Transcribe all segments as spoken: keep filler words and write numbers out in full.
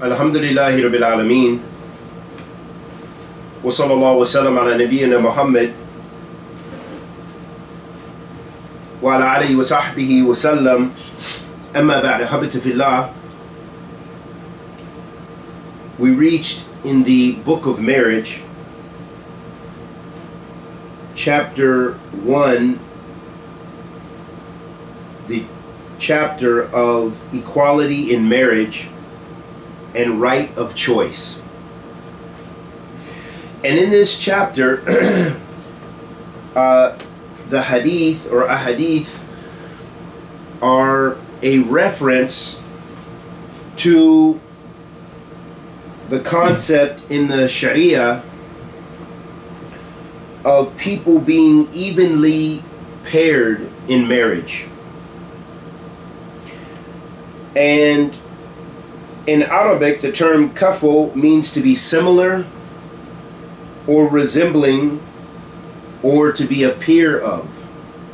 Alhamdulillahi Rabbil Alameen. Wa sallallahu wa sallam ala nabiyyina Muhammad wa ala alayhi wa sahbihi wa sallam. Amma ba'da, habita fillah. We reached in the Book of Marriage, chapter one, the chapter of equality in marriage and right of choice. And in this chapter, uh, the hadith or ahadith are a reference to the concept in the Sharia of people being evenly paired in marriage. And in Arabic, the term kafu means to be similar or resembling or to be a peer of,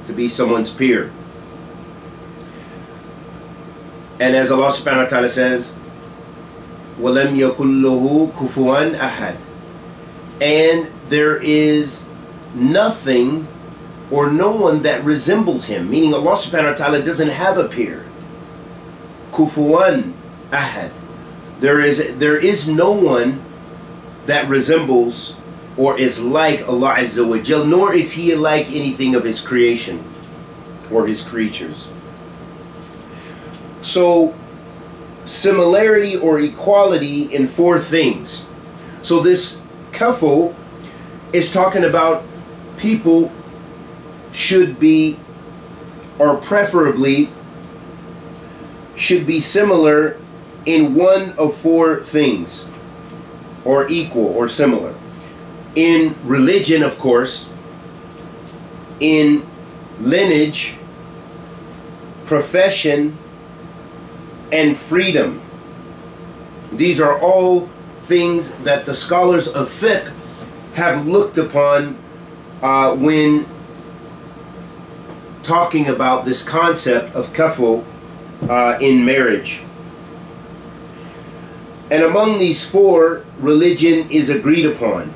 to be someone's peer. And as Allah subhanahu wa ta'ala says, وَلَمْ يَكُنْ لَهُ كُفُوًا أَحَدٍ, and there is nothing or no one that resembles him, meaning Allah subhanahu wa ta'ala doesn't have a peer. Kufuan ahad. There is there is no one that resembles or is like Allah Azza wa Jal, nor is he like anything of his creation or his creatures. So similarity or equality in four things. So this kafu is talking about people should be, or preferably should be, similar in one of four things, or equal or similar in religion, of course, in lineage, profession, and freedom. These are all things that the scholars of fiqh have looked upon uh, when talking about this concept of kafu Uh, in marriage. And among these four, religion is agreed upon,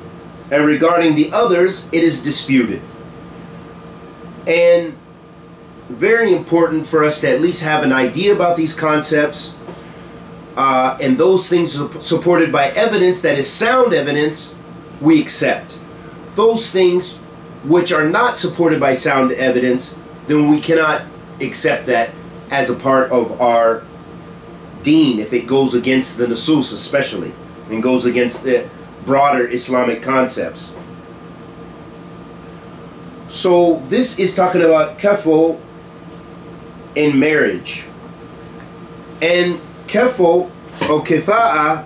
and regarding the others it is disputed. And very important for us to at least have an idea about these concepts, uh, and those things supported by evidence that is sound evidence we accept. Those things which are not supported by sound evidence, then we cannot accept that as a part of our deen, if it goes against the nusus especially, and goes against the broader Islamic concepts. So this is talking about kafu in marriage. And kafu or kafa'ah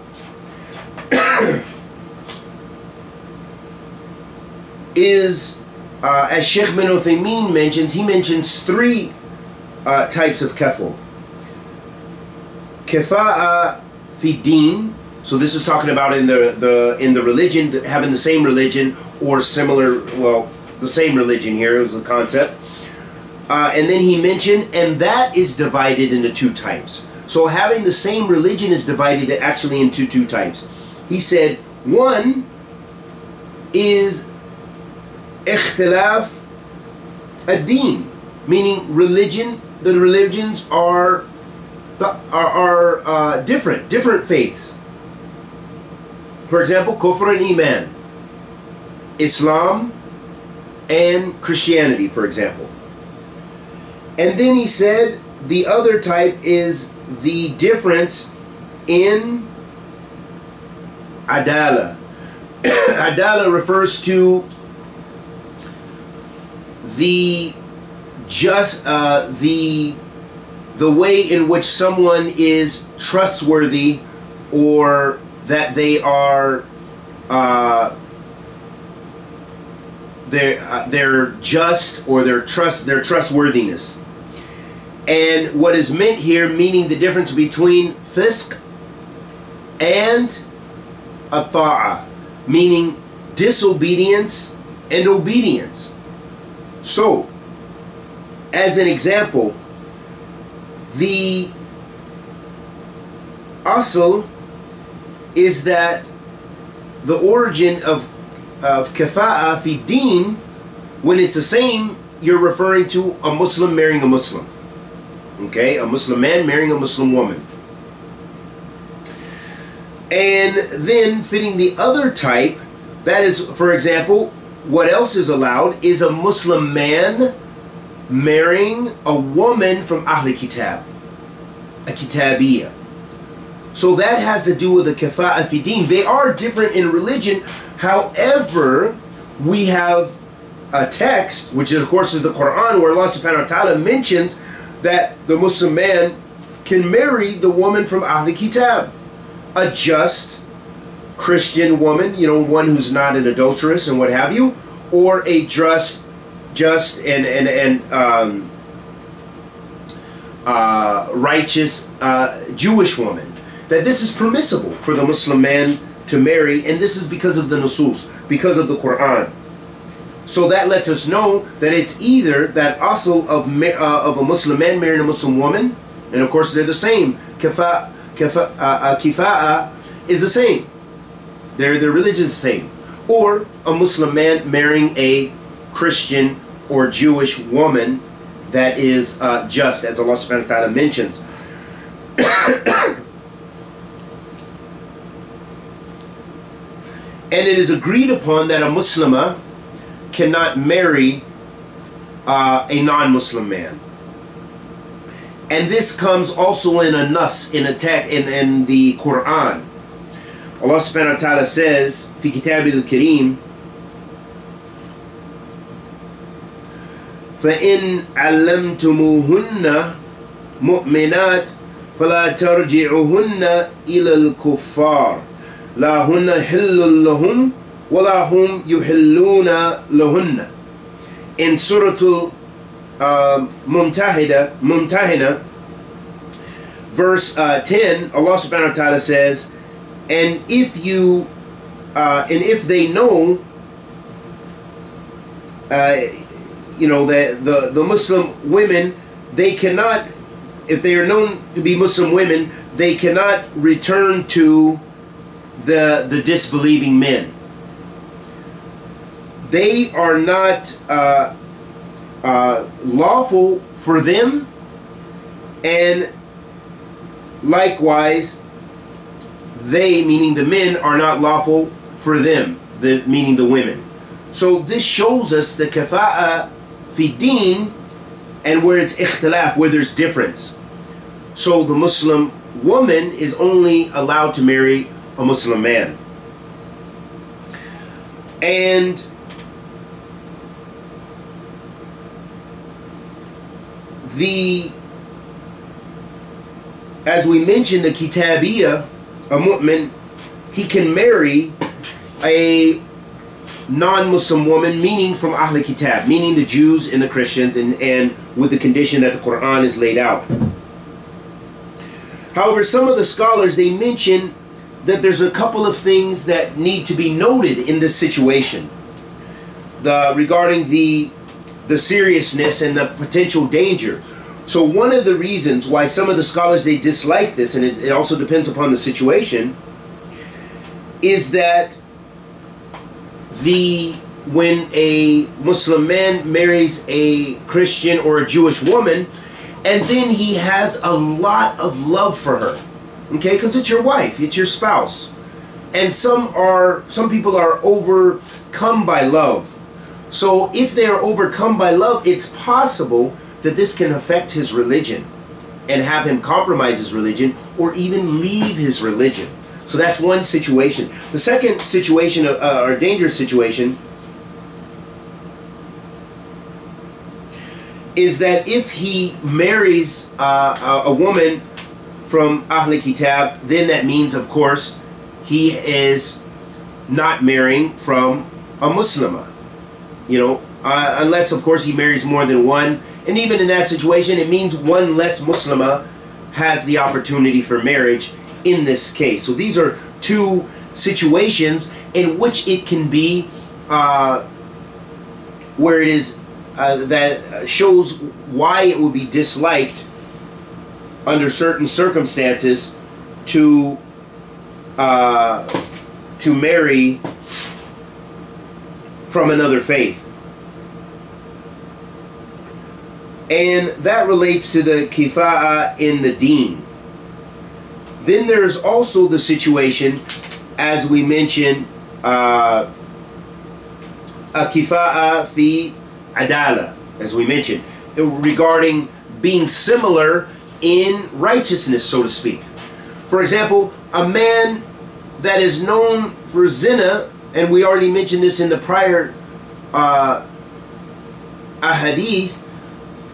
is, uh, as Sheikh bin Uthaymeen mentions, he mentions three Uh, types of kafu. Kafa'ah fi deen, so this is talking about in the, the in the religion, having the same religion or similar, well, the same religion here is the concept. Uh, and then he mentioned, and that is divided into two types. So having the same religion is divided actually into two types. He said one is ikhtilaf adeen, meaning religion. The religions are the, are, are uh, different, different faiths. For example, Kufr and Iman, Islam and Christianity, for example. And then he said the other type is the difference in Adalah. Adalah refers to the just uh, the the way in which someone is trustworthy, or that they are uh, they're uh, they're just, or their trust their trustworthiness. And what is meant here, meaning the difference between fisq and ata'ah, meaning disobedience and obedience. So, as an example, the asl is that the origin of of kafa'ah fi deen, when it's the same, you're referring to a Muslim marrying a Muslim. Okay, a Muslim man marrying a Muslim woman. And then fitting the other type, that is, for example, what else is allowed is a Muslim man marrying a woman from Ahli Kitab, a Kitabiyah. So that has to do with the kafa'ah fi deen. They are different in religion. However, we have a text, which of course is the Quran, where Allah subhanahu wa ta'ala mentions that the Muslim man can marry the woman from Ahli Kitab, a just Christian woman, you know, one who's not an adulteress and what have you, or a just, just and and and um, uh, righteous uh, Jewish woman. That this is permissible for the Muslim man to marry, and this is because of the Nusus, because of the Quran. So that lets us know that it's either that asl of uh, of a Muslim man marrying a Muslim woman, and of course they're the same. Kafa, kafa, uh, uh, kifa'ah is the same. Their their religion is the same. Or a Muslim man marrying a Christian or Jewish woman that is uh, just, as Allah subhanahu wa ta'ala mentions. And it is agreed upon that a Muslimah cannot marry uh, a non-Muslim man. And this comes also in a nas, in a text, in, in the Quran. Allah subhanahu wa ta'ala says, fi kitabil kareem, فَإِنْ عَلَّمْتُمُوهُنَّ مُؤْمِنَاتٍ فَلَا تَرْجِعُهُنَّ إِلَى الْكُفَّارِ لَا هُنَّ حِلٌّ لَهُمْ وَلَا هُمْ يُحِلُّونَ لَهُنَّ. In Suratul uh, Mumtahina, Mumtahina, verse uh, ten, Allah subhanahu wa ta'ala says, and if you, uh, and if they know, uh, you know, that the, the Muslim women, they cannot, if they are known to be Muslim women, they cannot return to the, the disbelieving men. They are not uh, uh, lawful for them, and likewise, they, meaning the men, are not lawful for them, the, meaning the women. So this shows us the kafa'ah fi deen, and where it's ikhtilaf, where there's difference. So the Muslim woman is only allowed to marry a Muslim man. And the, as we mentioned, the Kitabiyah, a mu'min, he can marry a non-Muslim woman, meaning from Ahl Kitab, meaning the Jews and the Christians, and, and with the condition that the Quran is laid out. However, some of the scholars, they mention that there's a couple of things that need to be noted in this situation, the, regarding the, the seriousness and the potential danger. So one of the reasons why some of the scholars, they dislike this, and it, it also depends upon the situation, is that the when a Muslim man marries a Christian or a Jewish woman, and then he has a lot of love for her, okay, because it's your wife, it's your spouse, and some are some people are overcome by love. So if they are overcome by love, it's possible that this can affect his religion and have him compromise his religion or even leave his religion. So that's one situation. The second situation, uh, or dangerous situation, is that if he marries uh, a woman from Ahl Kitab, then that means, of course, he is not marrying from a Muslimah. You know, uh, unless, of course, he marries more than one. And even in that situation, it means one less Muslimah has the opportunity for marriage in this case. So these are two situations in which it can be uh, where it is uh, that shows why it would be disliked under certain circumstances to uh, to marry from another faith. And that relates to the kifa'ah in the deen. Then there's also the situation, as we mentioned, uh, a kifa'ah fi adalah, as we mentioned, regarding being similar in righteousness, so to speak. For example, a man that is known for zina, and we already mentioned this in the prior uh, a hadith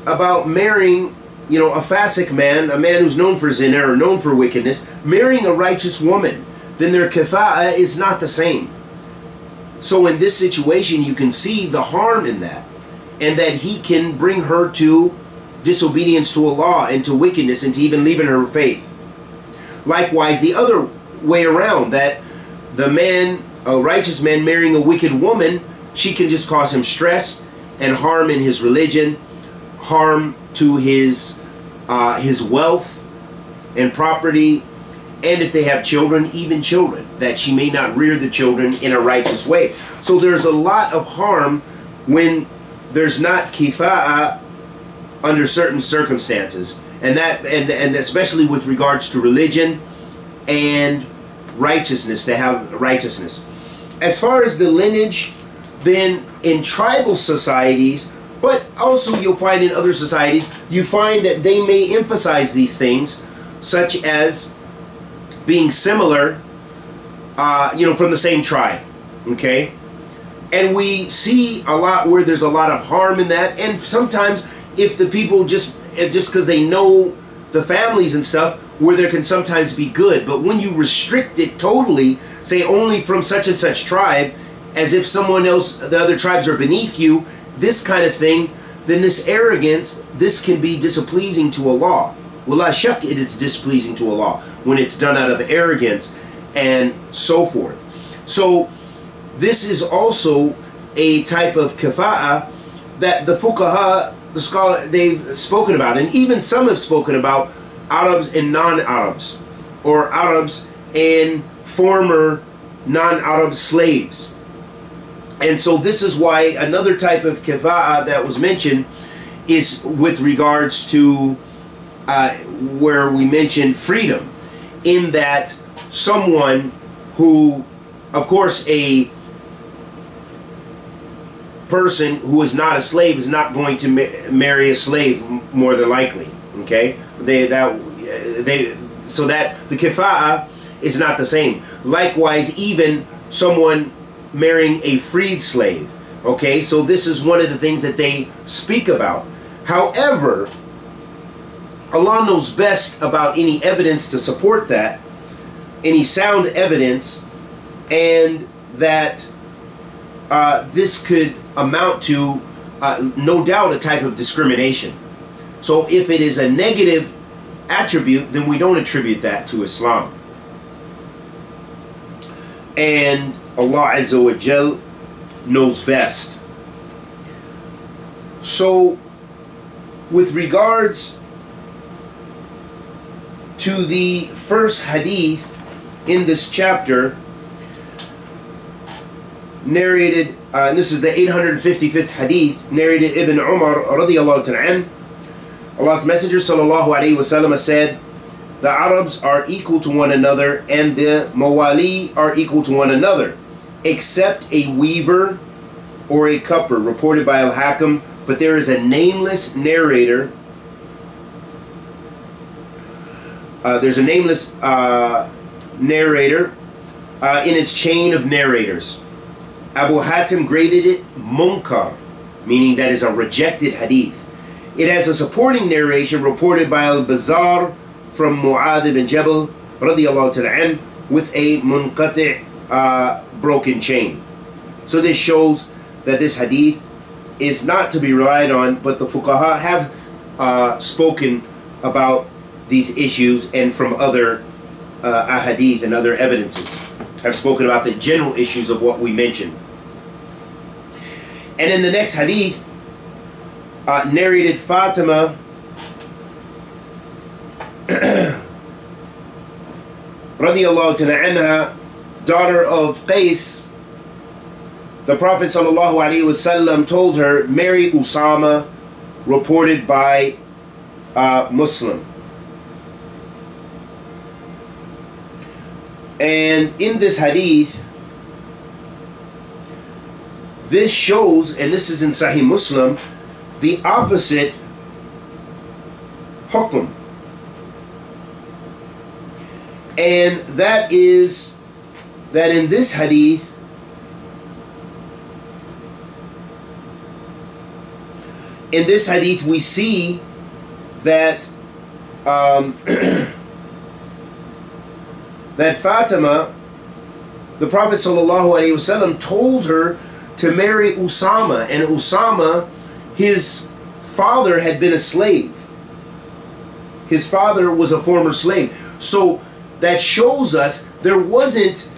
about marrying, you know, a Fasiq man, a man who's known for zina or known for wickedness, marrying a righteous woman, then their kafa'ah is not the same. So in this situation, you can see the harm in that, and that he can bring her to disobedience to Allah and to wickedness and to even leaving her faith. Likewise, the other way around, that the man, a righteous man marrying a wicked woman, she can just cause him stress and harm in his religion, harm to his uh, his wealth and property, and if they have children, even children, that she may not rear the children in a righteous way. So there's a lot of harm when there's not kifa'ah under certain circumstances, and that and, and especially with regards to religion and righteousness, to have righteousness. As far as the lineage, then in tribal societies, but also you'll find in other societies, you find that they may emphasize these things, such as being similar, uh, you know, from the same tribe, okay? And we see a lot where there's a lot of harm in that, and sometimes if the people just, just because they know the families and stuff, where there can sometimes be good, but when you restrict it totally, say only from such and such tribe, as if someone else, the other tribes are beneath you, this kind of thing, then this arrogance, this can be displeasing to Allah. Wala shak, it is displeasing to Allah when it's done out of arrogance and so forth. So this is also a type of kafa'ah that the fuqaha, the scholar, they've spoken about, and even some have spoken about Arabs and non-Arabs, or Arabs and former non-Arab slaves. And so this is why another type of kafa'ah that was mentioned is with regards to uh, where we mentioned freedom, in that someone who, of course, a person who is not a slave is not going to ma marry a slave, more than likely, okay? They, that, they, so that the kafa'ah is not the same. Likewise, even someone marrying a freed slave, okay? So this is one of the things that they speak about. However, Allah knows best about any evidence to support that, any sound evidence, and that uh, this could amount to, uh, no doubt, a type of discrimination. So if it is a negative attribute, then we don't attribute that to Islam. And Allah Azza wa Jal knows best. So with regards to the first hadith in this chapter, narrated, uh, and this is the eight hundred fifty-fifth hadith, narrated Ibn Umar radiyallahu ta'ala. Allah's Messenger sallallahu alayhi wa sallam said, the Arabs are equal to one another, and the Mawali are equal to one another, except a weaver or a cupper, reported by Al Hakam, but there is a nameless narrator. Uh, there's a nameless uh, narrator uh, in its chain of narrators. Abu Hatim graded it munkar, meaning that is a rejected hadith. It has a supporting narration reported by Al-Bazar from Mu'adh ibn Jabal radiyallahu ta'ala anhu, with a munqati', uh, broken chain. So this shows that this hadith is not to be relied on, but the fuqaha have uh, spoken about these issues, and from other uh, ahadith and other evidences have spoken about the general issues of what we mentioned. And in the next hadith, uh, narrated Fatima radiyallahu ta'ala anha, daughter of Qais, the Prophet sallallahu alaihi wasallam told her, marry Usama, reported by uh, Muslim. And in this hadith, this shows, and this is in Sahih Muslim, the opposite hukm. And that is that in this hadith, in this hadith we see that um, that Fatima, the Prophet ﷺ told her to marry Usama, and Usama, his father had been a slave. His father was a former slave. So that shows us there wasn't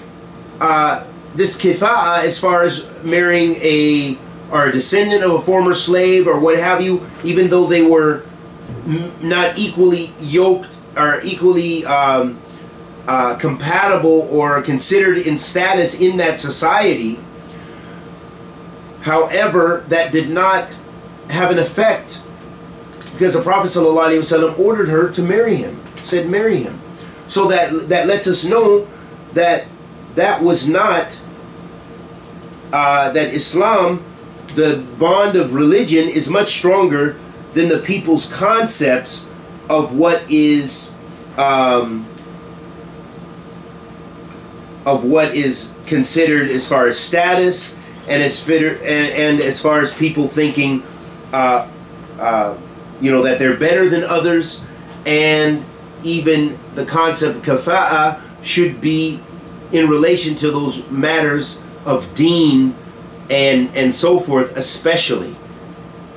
uh, this kifa'ah as far as marrying a or a descendant of a former slave or what have you, even though they were not equally yoked or equally um, uh, compatible or considered in status in that society. However, that did not have an effect because the Prophet ﷺ ordered her to marry him, said marry him. So that, that lets us know that that was not, uh, that Islam, the bond of religion, is much stronger than the people's concepts of what is um, of what is considered as far as status and as fitter and, and as far as people thinking uh, uh, you know, that they're better than others, and even the concept of kafa'ah should be in relation to those matters of deen and and so forth. Especially,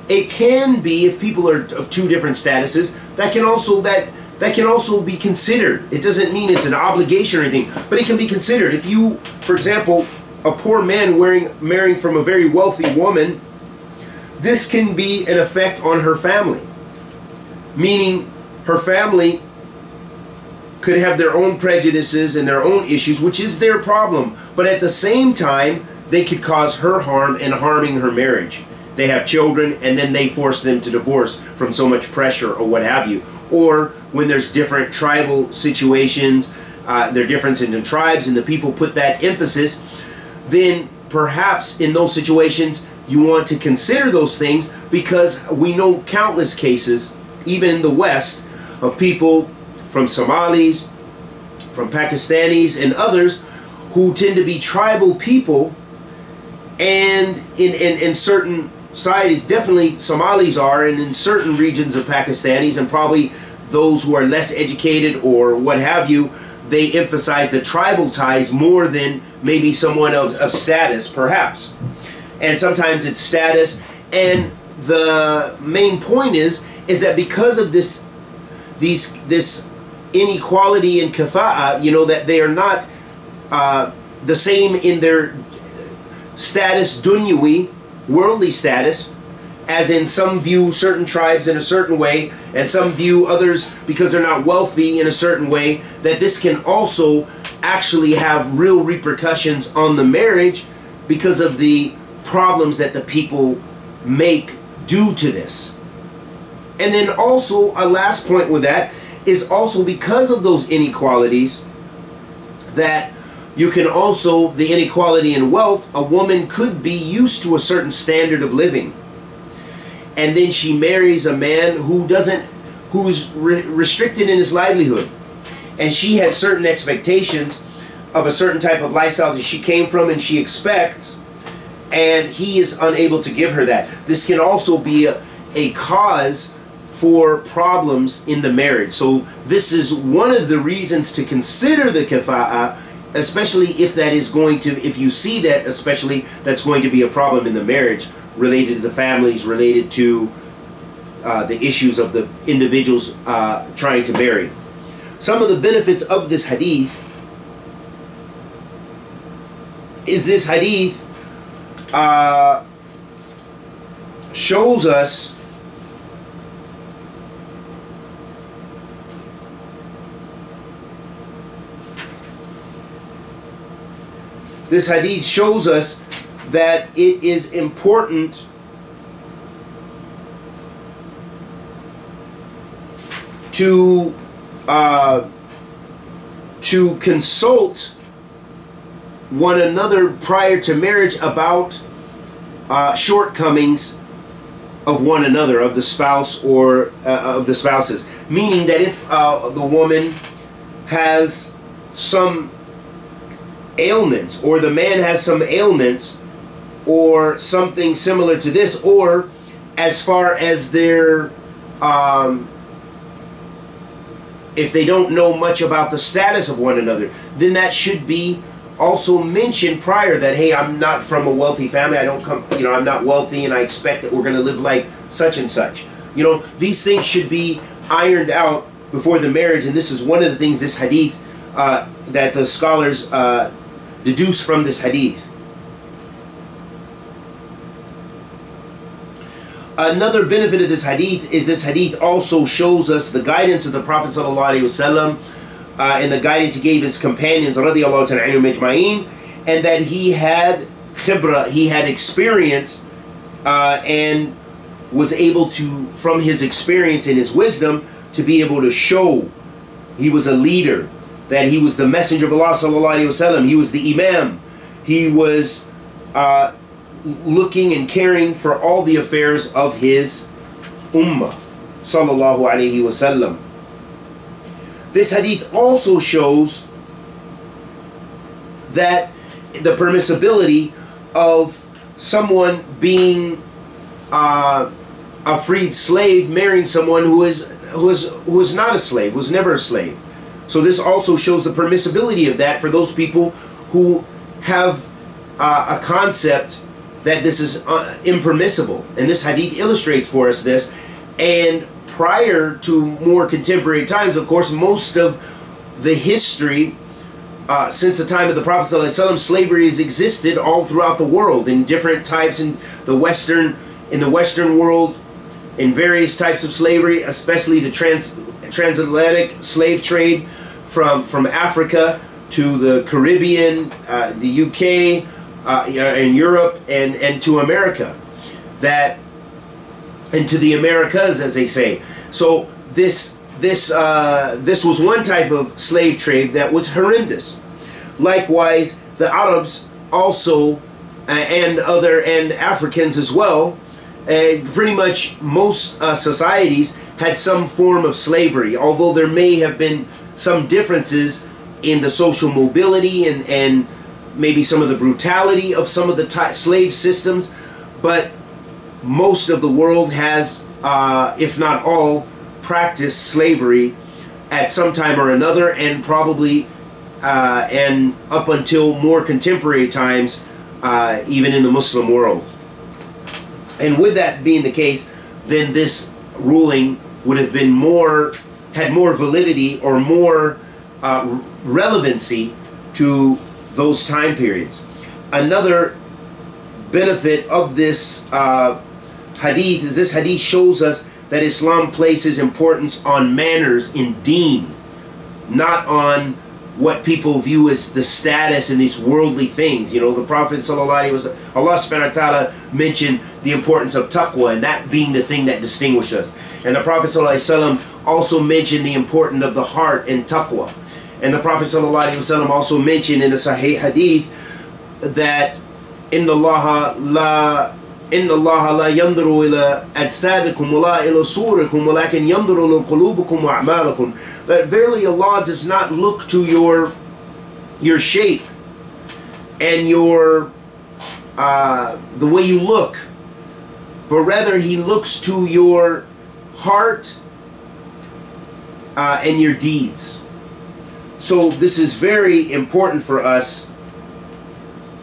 it can be, if people are of two different statuses, that can also that that can also be considered. It doesn't mean it's an obligation or anything, but it can be considered. If you, for example, a poor man wearing marrying from a very wealthy woman, this can be an effect on her family, meaning her family could have their own prejudices and their own issues, which is their problem, but at the same time they could cause her harm and harming her marriage. They have children and then they force them to divorce from so much pressure or what have you. Or when there's different tribal situations, uh, there are differences in tribes and the people put that emphasis, then perhaps in those situations you want to consider those things, because we know countless cases, even in the West, of people from Somalis, from Pakistanis and others who tend to be tribal people. And in, in, in certain societies, definitely Somalis are, and in certain regions of Pakistanis, and probably those who are less educated or what have you, they emphasize the tribal ties more than maybe someone of, of status, perhaps. And sometimes it's status. And the main point is, is that because of this, these, this inequality in kafa'ah, you know, that they are not uh, the same in their status, dunyawi, worldly status, as in some view certain tribes in a certain way, and some view others because they're not wealthy in a certain way, that this can also actually have real repercussions on the marriage because of the problems that the people make due to this. And then also a last point with that is also because of those inequalities that you can also, the inequality in wealth, a woman could be used to a certain standard of living, and then she marries a man who doesn't, who's re restricted in his livelihood, and she has certain expectations of a certain type of lifestyle that she came from and she expects, and he is unable to give her that. This can also be a, a cause for problems in the marriage. So this is one of the reasons to consider the kafa'ah, especially if that is going to, if you see that, especially that's going to be a problem in the marriage, related to the families, related to uh, the issues of the individuals uh, trying to marry. Some of the benefits of this hadith is this hadith uh, shows us this hadith shows us that it is important to uh, to consult one another prior to marriage about uh, shortcomings of one another, of the spouse or uh, of the spouses. Meaning that if uh, the woman has some ailments, or the man has some ailments, or something similar to this, or as far as their, um, if they don't know much about the status of one another, then that should be also mentioned prior, that, hey, I'm not from a wealthy family, I don't come, you know, I'm not wealthy, and I expect that we're going to live like such and such. You know, these things should be ironed out before the marriage, and this is one of the things this hadith, uh, that the scholars uh, deduce from this hadith. Another benefit of this hadith is this hadith also shows us the guidance of the Prophet sallallahu alaihi wasallam, uh, and the guidance he gave his companions radiallahu ta'ala anhum ajma'in, and that he had khibra, he had experience, uh, and was able to, from his experience and his wisdom, to be able to show he was a leader, that he was the messenger of Allah sallallahu alaihi wasallam, he was the imam, he was uh, looking and caring for all the affairs of his ummah sallallahu alaihi wasallam. This hadith also shows that the permissibility of someone being uh, a freed slave marrying someone who is who is who is not a slave, who was never a slave. So this also shows the permissibility of that for those people who have uh, a concept that this is uh, impermissible. And this hadith illustrates for us this. And prior to more contemporary times, of course, most of the history uh, since the time of the Prophet ﷺ, slavery has existed all throughout the world in different types, in the Western, in the Western world, in various types of slavery, especially the trans transatlantic slave trade from from Africa to the Caribbean, uh, the U K, uh, and Europe, and and to America, that and to the Americas, as they say. So this this uh, this was one type of slave trade that was horrendous. Likewise, the Arabs also, uh, and other and Africans as well. Uh, pretty much most uh, societies had some form of slavery, although there may have been some differences in the social mobility and, and maybe some of the brutality of some of the t slave systems, but most of the world has, uh, if not all, practiced slavery at some time or another, and probably, uh, and up until more contemporary times, uh, even in the Muslim world. And with that being the case, then this ruling would have been more, had more validity or more uh, relevancy to those time periods. Another benefit of this uh, hadith is this hadith shows us that Islam places importance on manners in deen, not on what people view as the status and these worldly things. You know, the Prophet sallallahu alaihi wasallam, Allah subhanahu wa ta'ala mentioned the importance of taqwa, and that being the thing that distinguishes us. And the Prophet sallallahu alaihi wasallam also mentioned the importance of the heart and taqwa. And the Prophet sallallahu alaihi wasallam also mentioned in a Sahih hadith that inna Allaha la inna Allaha la yanduru ila ajsadikum wa la ila surikum walakin yanduru lil qulubikum wa a'malikum. That verily Allah does not look to your your shape and your uh, the way you look, but rather He looks to your heart uh, and your deeds. So this is very important for us,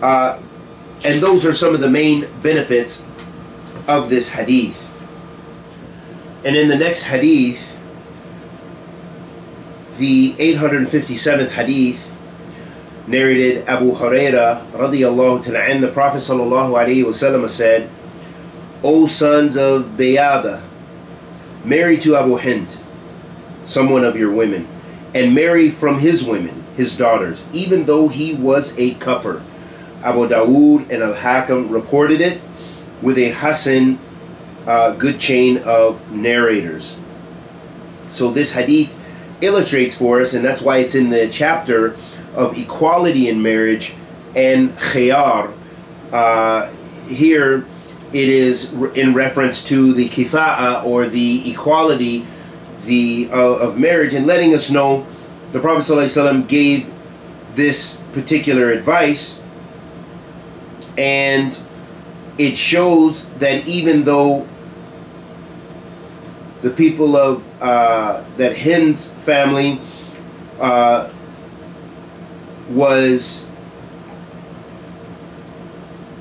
uh, and those are some of the main benefits of this hadith. And in the next hadith, the eight hundred fifty-seventh hadith, narrated Abu Hurairah radiyallahu ta'ala anhu, the Prophet sallallahu alaihi wasallam said, "O sons of Bayada, marry to Abu Hind, someone of your women, and marry from his women, his daughters, even though he was a cupper. Abu Dawood and Al Hakam reported it with a Hasan, uh, good chain of narrators. So this hadith illustrates for us, and that's why it's in the chapter of equality in marriage and khiyar. Uh, here it is in reference to the kifa'ah, or the equality the uh, of marriage, and letting us know the Prophet ﷺ gave this particular advice, and it shows that even though the people of uh, that Hind's family uh, was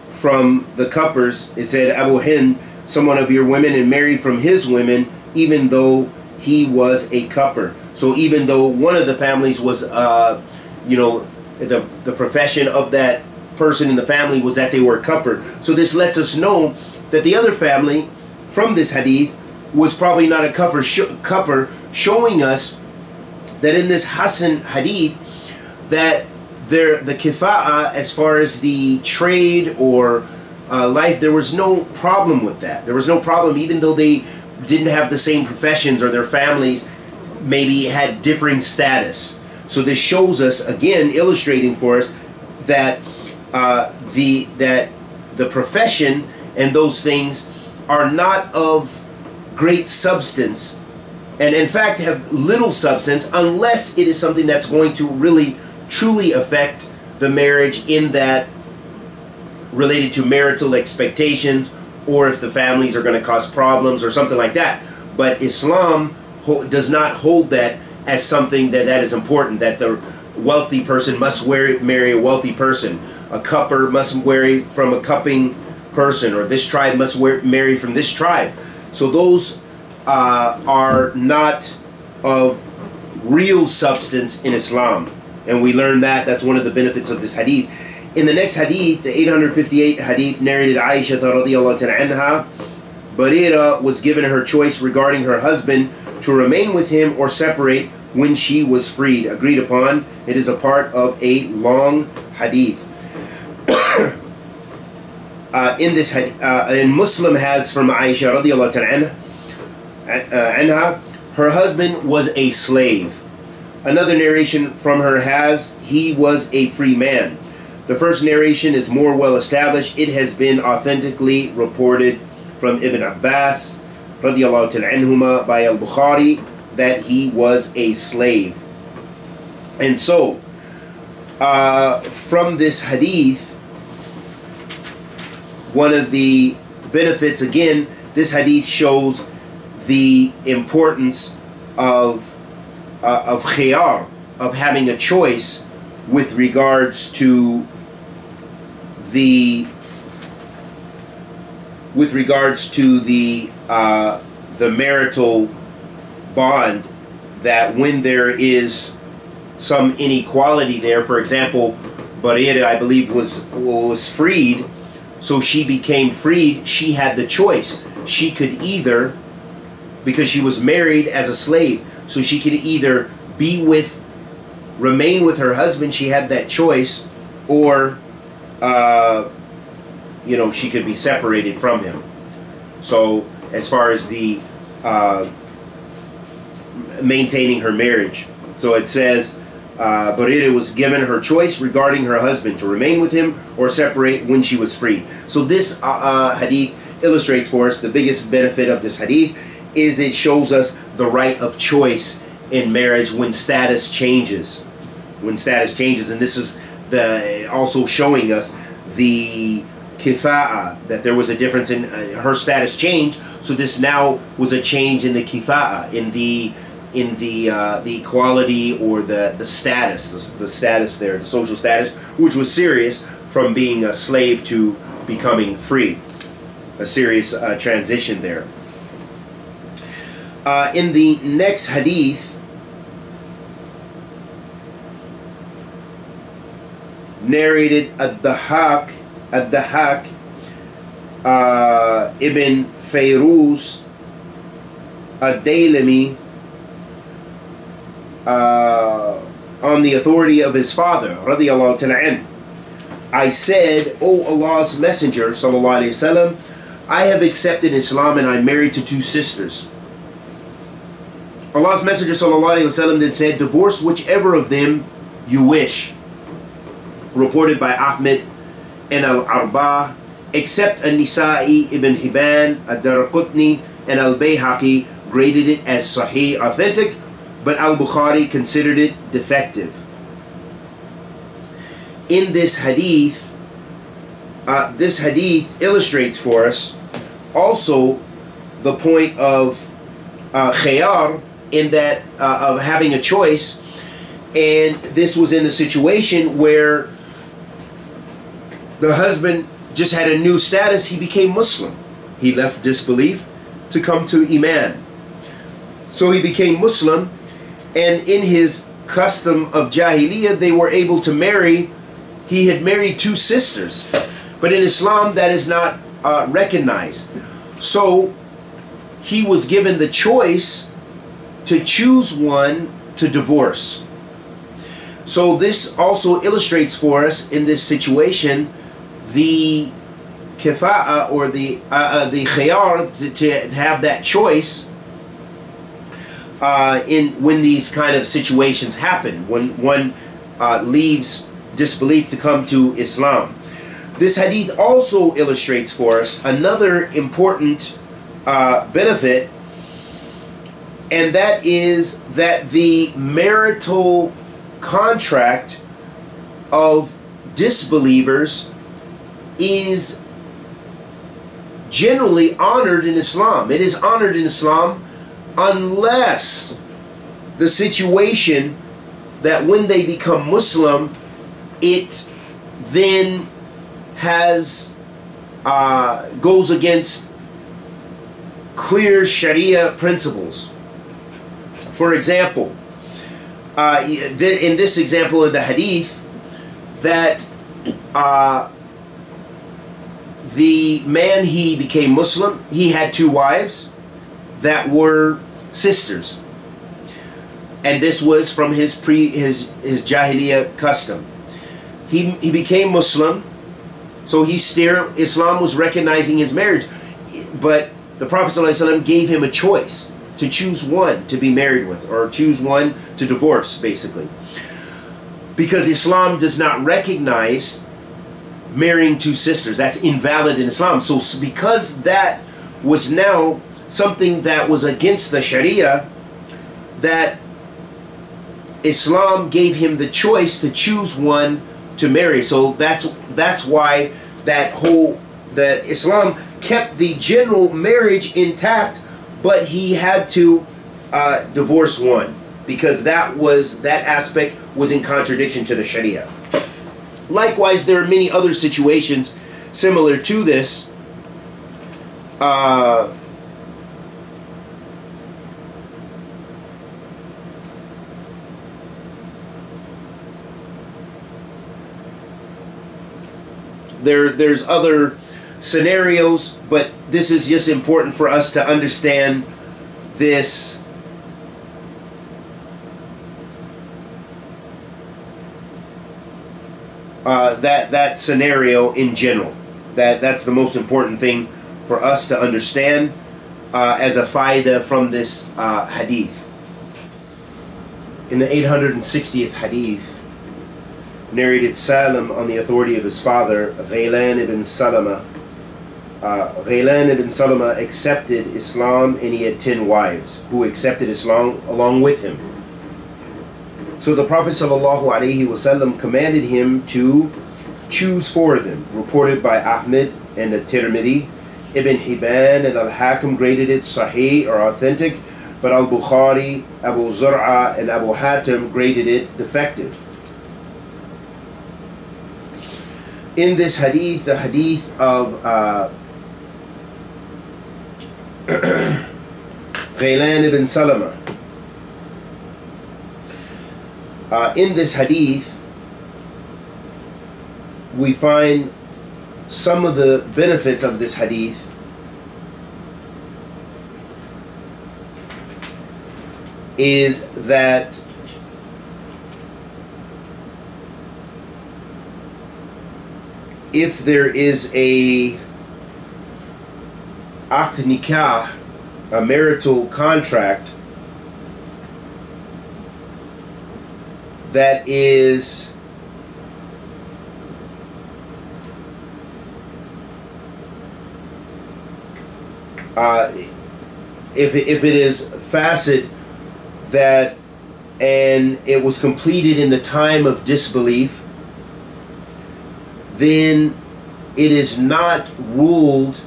from the Kuppers, it said Abu Hind, someone of your women, and married from his women, even though he was a Kupper. So even though one of the families was, uh, you know, the, the profession of that person in the family was that they were a Kupper. So this lets us know that the other family from this hadith was probably not a Kupper, sh Kupper showing us that in this Hasan hadith, that there, the kifa'ah, as far as the trade or uh, life, there was no problem with that. There was no problem, even though they didn't have the same professions, or their families maybe had differing status. So this shows us, again, illustrating for us that uh, the that the profession and those things are not of great substance, and in fact have little substance, unless it is something that's going to really truly affect the marriage, in that related to marital expectations, or if the families are going to cause problems or something like that. But Islam does not hold that as something that that is important, that the wealthy person must wear, marry a wealthy person, a cupper must marry from a cupping person, or this tribe must wear, marry from this tribe. So those uh, are not of real substance in Islam. And we learn that. That's one of the benefits of this hadith. In the next hadith, the eight hundred fifty-eight hadith, narrated Aisha radiallahu anha, Barira was given her choice regarding her husband, to remain with him or separate when she was freed. Agreed upon. It is a part of a long hadith. uh, in this hadith, uh, and Muslim has from Aisha radiallahu anha, anha, her husband was a slave. Another narration from her has, he was a free man. The first narration is more well established. It has been authentically reported from Ibn Abbas radiallahu anhuma by Al-Bukhari that he was a slave. And so, uh, from this hadith, one of the benefits, again, this hadith shows the importance of Uh, of khiyar, of having a choice with regards to the with regards to the uh, the marital bond, that when there is some inequality there, for example, Barira, I believe, was was freed, so she became freed. She had the choice. She could either, because she was married as a slave, so she could either be with, remain with her husband, she had that choice, or, uh, you know, she could be separated from him. So, as far as the uh, maintaining her marriage. So it says, uh, Barira was given her choice regarding her husband, to remain with him or separate when she was free. So this uh, uh, hadith illustrates for us, the biggest benefit of this hadith is it shows us the right of choice in marriage when status changes, when status changes, and this is the also showing us the kifa'ah, that there was a difference in uh, her status change. So this now was a change in the kifa'ah, in the in the uh, the equality, or the the status, the, the status there, the social status, which was serious, from being a slave to becoming free, a serious uh, transition there. Uh, in the next hadith, narrated Ad-Dahhak, Ad-Dahhak uh, Ibn Fayruz Ad-Daylami, uh, on the authority of his father, رضي الله عنه, I said, O Allah's Messenger sallallahu alaihi wasallam, I have accepted Islam and I'm married to two sisters. Allah's Messenger sallallahu alaihi wasallam then said, divorce whichever of them you wish. Reported by Ahmed and Al-Arba, except An-Nisa'i, Ibn Hiban, Ad-Darqutni, and Al-Bayhaqi graded it as Sahih, authentic, but Al-Bukhari considered it defective. In this hadith, uh, this hadith illustrates for us also the point of uh, khayar, in that uh, of having a choice. And this was in the situation where the husband just had a new status. He became Muslim. He left disbelief to come to Iman. So he became Muslim, and in his custom of Jahiliyyah, they were able to marry. He had married two sisters, but in Islam that is not uh, recognized. So he was given the choice to choose one to divorce. So this also illustrates for us in this situation the kafa'ah, or the uh, uh, the khiyar, to, to have that choice uh, in when these kind of situations happen, when one uh, leaves disbelief to come to Islam. This hadith also illustrates for us another important uh, benefit, and that is that the marital contract of disbelievers is generally honored in Islam. It is honored in Islam unless the situation that when they become Muslim, it then has uh, goes against clear Sharia principles. For example, Uh, in this example of the hadith, that uh, the man, he became Muslim, he had two wives that were sisters, and this was from his pre his his Jahiliyyah custom. He he became Muslim, so he still Islam was recognizing his marriage, but the Prophet ﷺ gave him a choice to choose one to be married with, or choose one to divorce, basically, because Islam does not recognize marrying two sisters. That's invalid in Islam. So because that was now something that was against the Sharia, that Islam gave him the choice to choose one to marry. So that's that's why that whole that Islam kept the general marriage intact, but he had to uh, divorce one, because that was that aspect was in contradiction to the Sharia. Likewise, there are many other situations similar to this. Uh, there, there's other scenarios, but this is just important for us to understand this uh, that that scenario in general. That that's the most important thing for us to understand uh, as a faida from this uh, hadith. In the eight hundred sixtieth hadith, narrated Salim on the authority of his father, Ghailan ibn Salama. Uh, Ghailan ibn Salama accepted Islam, and he had ten wives who accepted Islam along with him. So the Prophet ﷺ commanded him to choose for them, reported by Ahmed and At-Tirmidhi. Ibn Hiban and Al Hakam graded it Sahih, or authentic, but Al-Bukhari, Abu Zur'a, and Abu Hatim graded it defective. In this hadith, the hadith of uh, Ghailan ibn Salama. Uh, in this hadith, we find some of the benefits of this hadith. Is that if there is a akd nikah, a marital contract that is uh, if, if it is fasid that and it was completed in the time of disbelief, then it is not ruled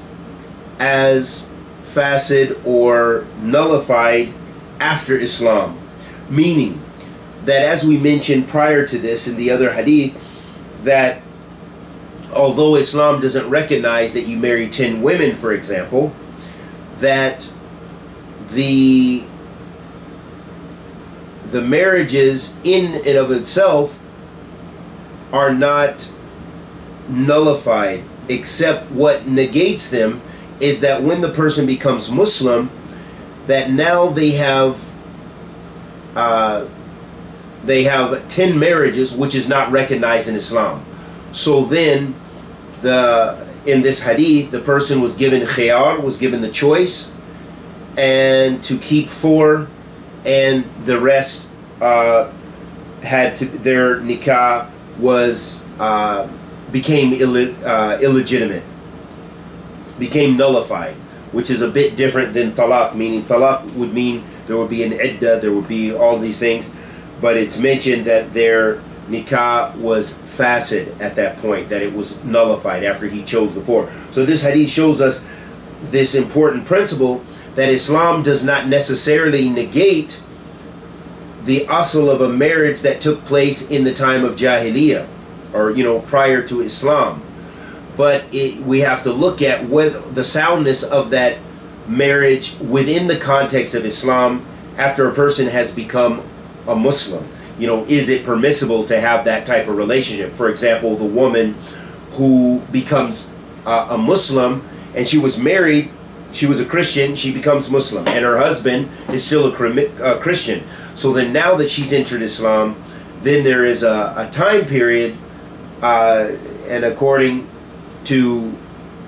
as fasid or nullified after Islam. Meaning that, as we mentioned prior to this in the other hadith, that although Islam doesn't recognize that you marry ten women, for example, that the the marriages in and of itself are not nullified, except what negates them is that when the person becomes Muslim, that now they have uh, they have ten marriages, which is not recognized in Islam. So then the in this hadith the person was given khiyar, was given the choice, and to keep four, and the rest uh, had to, their nikah was uh, became illi uh, illegitimate, became nullified, which is a bit different than talaq. Meaning talaq would mean there would be an iddah, there would be all these things, but it's mentioned that their nikah was fasid at that point, that it was nullified after he chose the four. So this hadith shows us this important principle, that Islam does not necessarily negate the asl of a marriage that took place in the time of Jahiliyyah, or, you know, prior to Islam. But it, we have to look at whether the soundness of that marriage within the context of Islam after a person has become a Muslim. You know, is it permissible to have that type of relationship? For example, the woman who becomes uh, a Muslim, and she was married, she was a Christian, she becomes Muslim, and her husband is still a Christian. So then now that she's entered Islam, then there is a, a time period, uh, and according to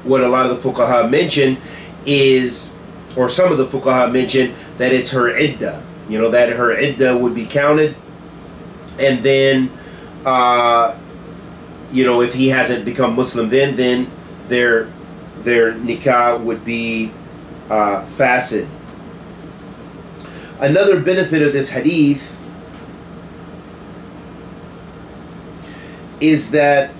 what a lot of the fuqaha mention is, or some of the fuqaha mention, that it's her iddah. You know, that her iddah would be counted, and then, uh, you know, if he hasn't become Muslim then, then they're their nikah would be uh, fasid. Another benefit of this hadith is that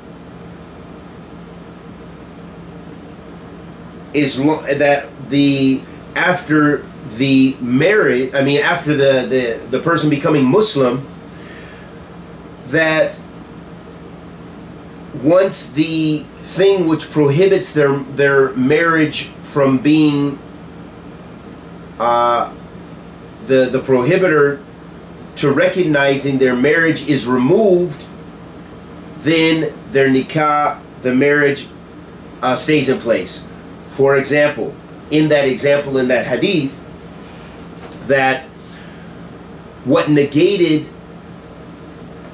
is that the after the marriage, I mean after the, the, the person becoming Muslim, that once the thing which prohibits their their marriage from being uh, the the prohibitor to recognizing their marriage is removed, then their nikah, the marriage, uh, stays in place. For example, in that example in that hadith, that what negated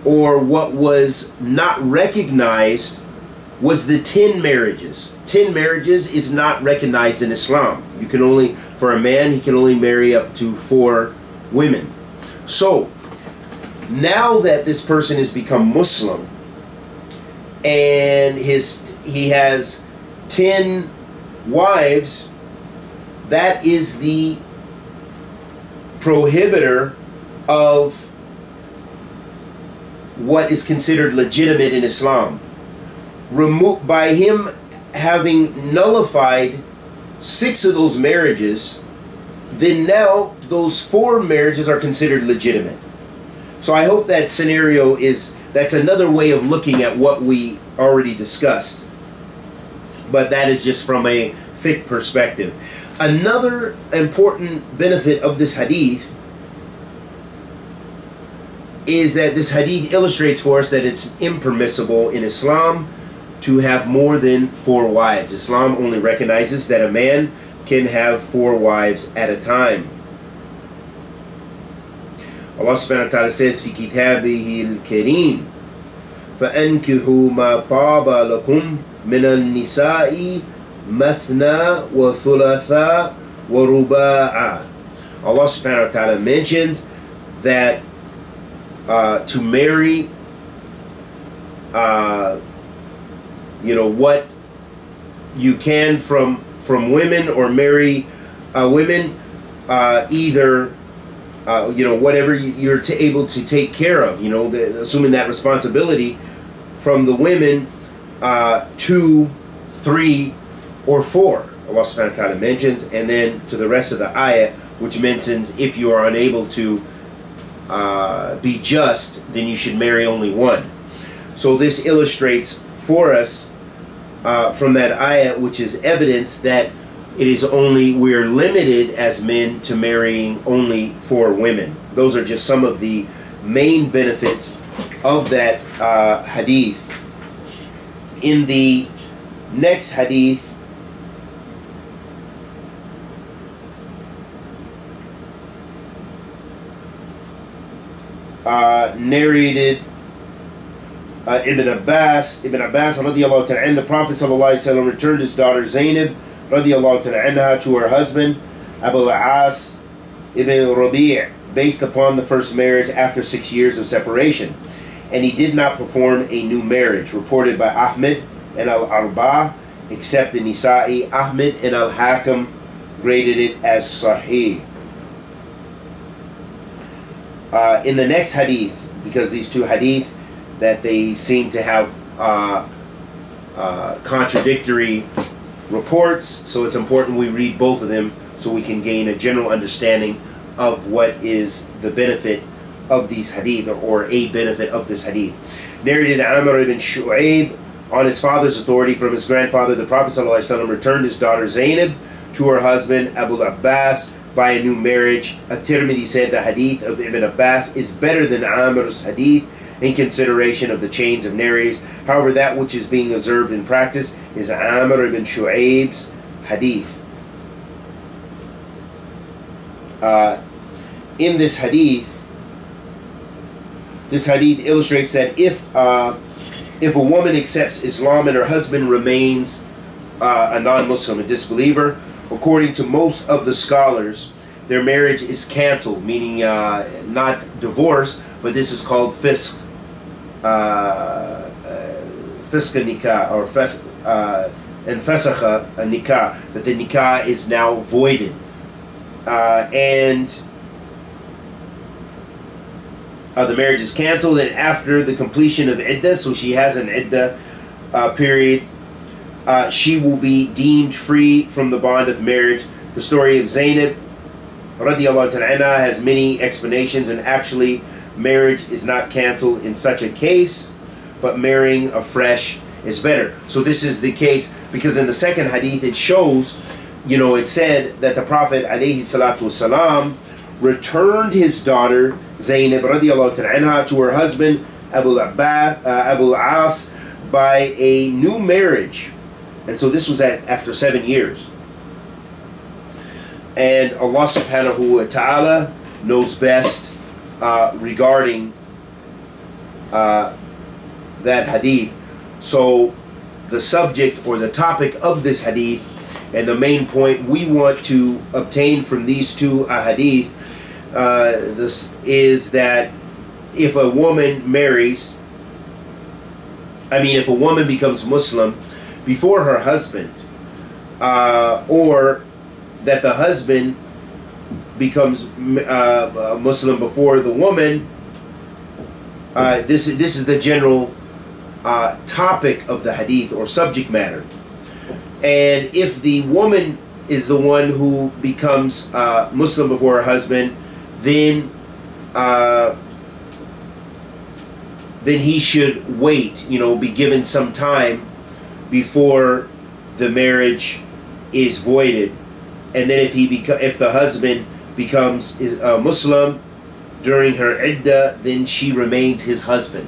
or what was not recognized was the ten marriages. Ten marriages is not recognized in Islam. You can only, for a man, he can only marry up to four women. So, now that this person has become Muslim, and his he has ten wives, that is the prohibitor of what is considered legitimate in Islam. Removed by him having nullified six of those marriages, then now those four marriages are considered legitimate. So I hope that scenario is, that's another way of looking at what we already discussed. But that is just from a fiqh perspective. Another important benefit of this hadith is that this hadith illustrates for us that it's impermissible in Islam to have more than four wives. Islam only recognizes that a man can have four wives at a time. Allah subhanahu wa ta'ala says, فِي كِتَابِهِ الْكَرِيمِ فَأَنْكِهُوا مَا طَابَ لَكُمْ مِنَ النِّسَاءِ مَثْنَا وَثُلَثَا وَرُبَاعَ. Allah subhanahu wa ta'ala mentions that uh, to marry uh, you know what you can from from women, or marry uh, women uh, either uh, you know whatever you're t able to take care of, you know the, assuming that responsibility from the women, uh, two, three, or four. Allah subhanahu wa ta'ala mentions, and then to the rest of the ayah, which mentions if you are unable to uh, be just, then you should marry only one. So this illustrates for us uh, from that ayah, which is evidence that it is only, we're limited as men to marrying only four women. Those are just some of the main benefits of that uh, hadith. In the next hadith, Uh, narrated uh, Ibn Abbas, Ibn Abbas radiallahu ta'ala anhu, the Prophet sallallahu alayhi wa sallam returned his daughter Zainab radiallahu ta'ala anha to her husband Abu al-Aas ibn Rabi' based upon the first marriage after six years of separation, and he did not perform a new marriage, reported by Ahmed and Al-Arba, except in Nisa'i. Ahmed and Al Hakam graded it as Sahih. Uh, in the next hadith, because these two hadith that they seem to have uh, uh, contradictory reports, so it's important we read both of them so we can gain a general understanding of what is the benefit of these hadith, or, or a benefit of this hadith. Narrated Amr ibn Shu'aib on his father's authority from his grandfather, the Prophet ﷺ returned his daughter Zainab to her husband Abu al-Abbas by a new marriage. At-Tirmidhi said the hadith of Ibn Abbas is better than Amir's hadith in consideration of the chains of narrators. However, that which is being observed in practice is Amr ibn Shu'ayb's hadith. Uh, in this hadith, this hadith illustrates that if uh, if a woman accepts Islam and her husband remains uh, a non-Muslim, a disbeliever, according to most of the scholars, their marriage is canceled, meaning uh, not divorce, but this is called fisq, uh, uh, fisq nikah, or fes uh, and fesakha nikah, that the nikah is now voided, uh, and uh, the marriage is canceled. And after the completion of iddah, so she has an iddah uh, period. Uh, she will be deemed free from the bond of marriage. The story of Zainab radiallahu ta'ala anha has many explanations, and actually marriage is not canceled in such a case, but marrying afresh is better. So this is the case, because in the second hadith it shows, you know, it said that the Prophet alayhi salatu wasalam returned his daughter Zainab radiallahu ta'ala anha to her husband Abu al-Abbas, uh, Abu al-As, by a new marriage. And so this was at, after seven years. And Allah subhanahu wa ta'ala knows best uh, regarding uh, that hadith. So the subject, or the topic of this hadith, and the main point we want to obtain from these two ahadith uh, this is that if a woman marries, I mean if a woman becomes Muslim before her husband, uh, or that the husband becomes uh, Muslim before the woman. Uh, this this is the general uh, topic of the hadith, or subject matter. And if the woman is the one who becomes uh, Muslim before her husband, then uh, then he should wait, you know, be given some time before the marriage is voided. And then if he if the husband becomes a Muslim during her iddah, then she remains his husband.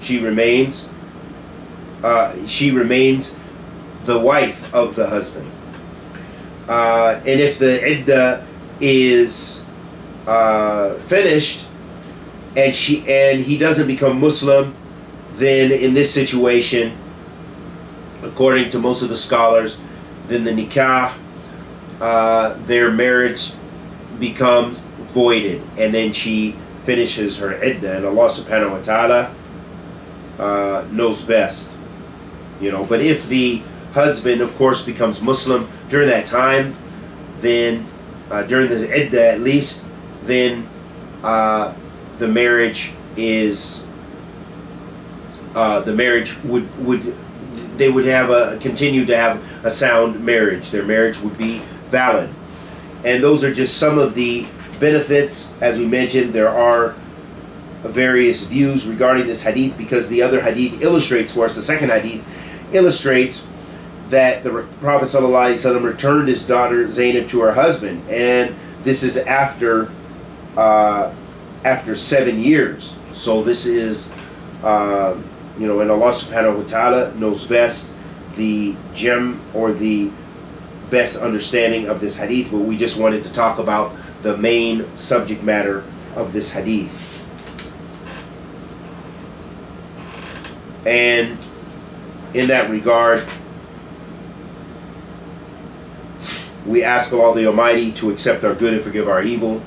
She remains uh, she remains the wife of the husband. Uh, and if the iddah is uh, finished, and she and he doesn't become Muslim, then in this situation, according to most of the scholars, then the nikah, uh, their marriage becomes voided, and then she finishes her iddah, and Allah subhanahu wa ta'ala uh, knows best. You know, but if the husband, of course, becomes Muslim during that time, then uh, during the iddah at least, then uh, the marriage is uh, the marriage would would they would have a continue to have a sound marriage. Their marriage would be valid, and those are just some of the benefits. As we mentioned, there are various views regarding this hadith, because the other hadith illustrates for us, the second hadith illustrates that the Prophet ﷺ returned his daughter Zainab to her husband, and this is after uh, after seven years. So this is uh, you know, and Allah subhanahu wa ta'ala knows best, the gem or the best understanding of this hadith, but we just wanted to talk about the main subject matter of this hadith. And in that regard, we ask Allah the Almighty to accept our good and forgive our evil.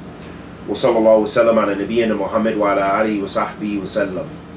Wa sallallahu wa sallam ala nabiyyina Muhammad wa ala alihi wa sahbihi wa sallam.